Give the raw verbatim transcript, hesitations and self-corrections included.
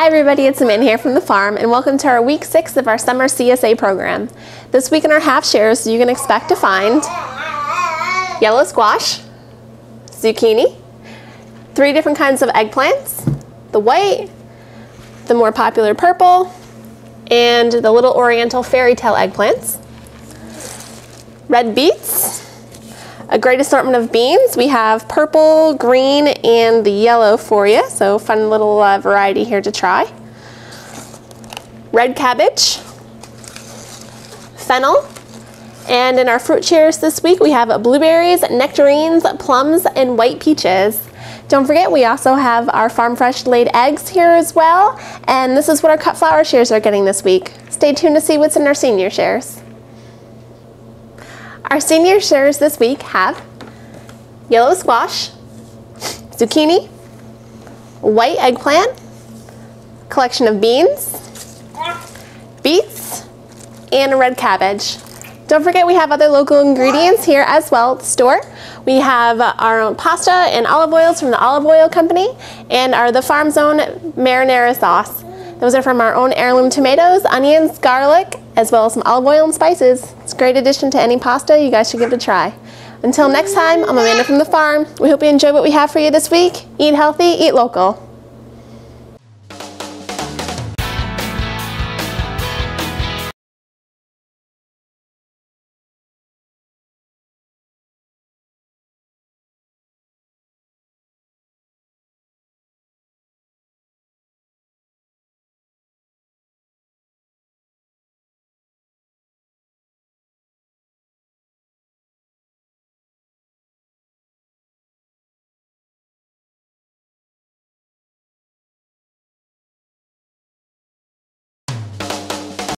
Hi everybody, it's Amanda here from The Farm and welcome to our week six of our summer C S A program. This week in our half shares you can expect to find yellow squash, zucchini, three different kinds of eggplants, the white, the more popular purple, and the little oriental fairy tale eggplants, red beets, a great assortment of beans. We have purple, green, and the yellow for you, so fun little uh, variety here to try. Red cabbage, fennel, and in our fruit shares this week we have blueberries, nectarines, plums, and white peaches. Don't forget we also have our farm fresh laid eggs here as well, and this is what our cut flower shares are getting this week. Stay tuned to see what's in our senior shares. Our senior shares this week have yellow squash, zucchini, white eggplant, collection of beans, beets, and a red cabbage. Don't forget we have other local ingredients here as well at the store. We have our own pasta and olive oils from the Olive Oil Company and our The Farm Zone marinara sauce. Those are from our own heirloom tomatoes, onions, garlic, as well as some olive oil and spices. It's a great addition to any pasta. You guys should give it a try. Until next time, I'm Amanda from The Farm. We hope you enjoy what we have for you this week. Eat healthy, eat local.